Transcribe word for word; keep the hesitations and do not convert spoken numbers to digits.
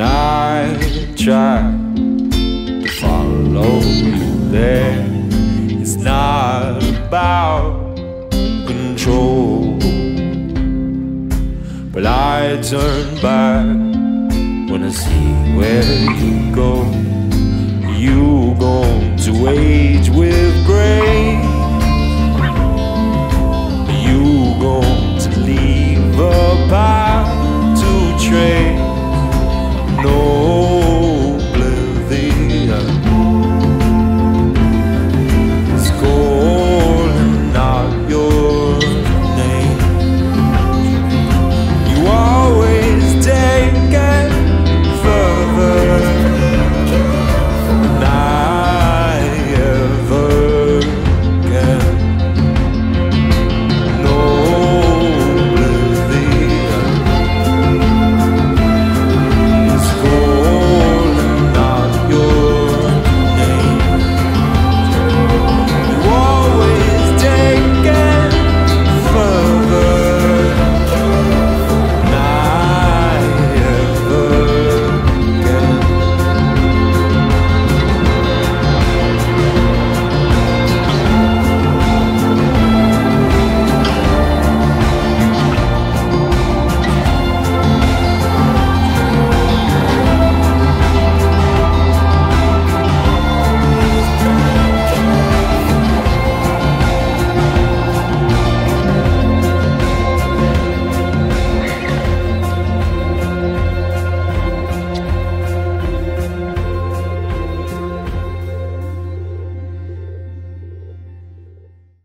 And I tried to follow you there. It's not about control, but I turn back when I see where you go. You go to wage